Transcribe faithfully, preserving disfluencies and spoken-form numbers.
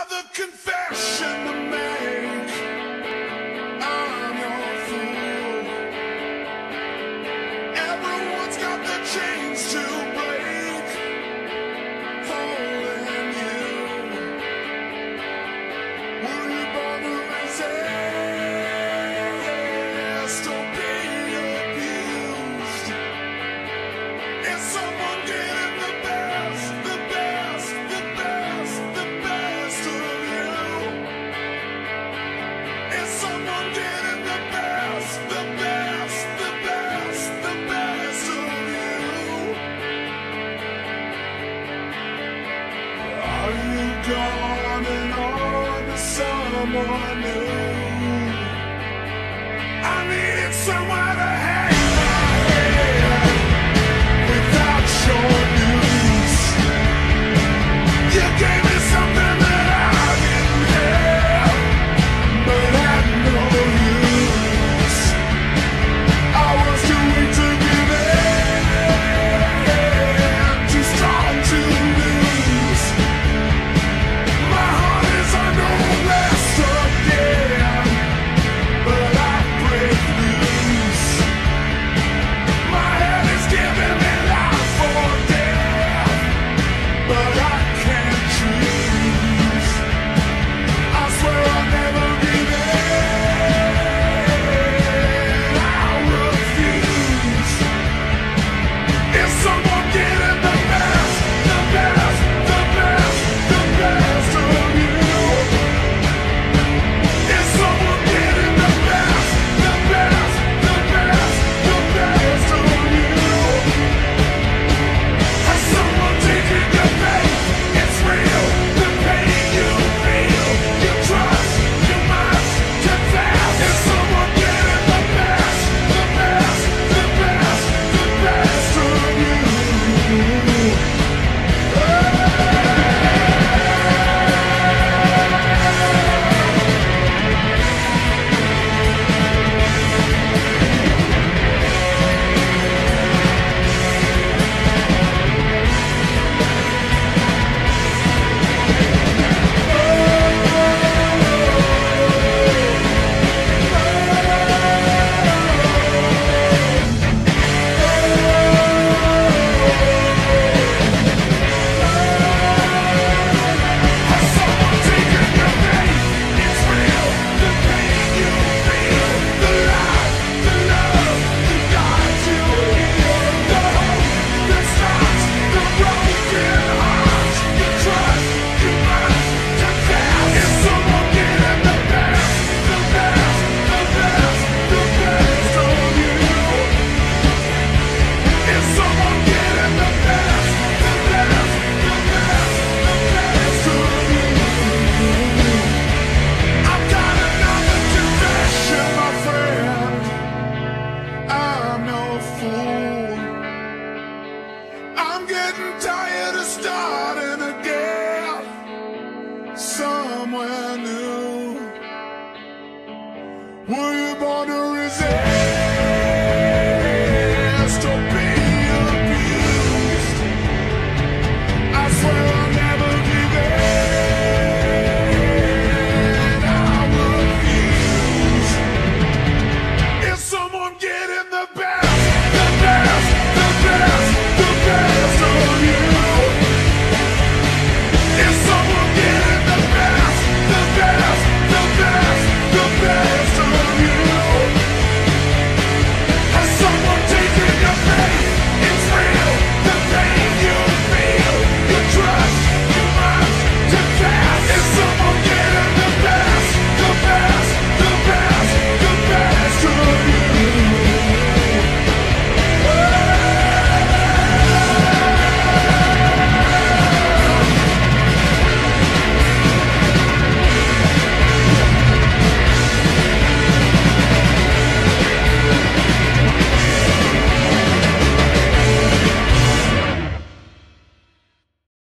another confession to make. I'm your fool. Everyone's got their chains to break, holding you. Will you bother resist or be abused? Is someone getting the best, the best, the best, the best of you? Is someone getting the best, the best, the best, the best of you? Are you gone and on to someone new? I needed someone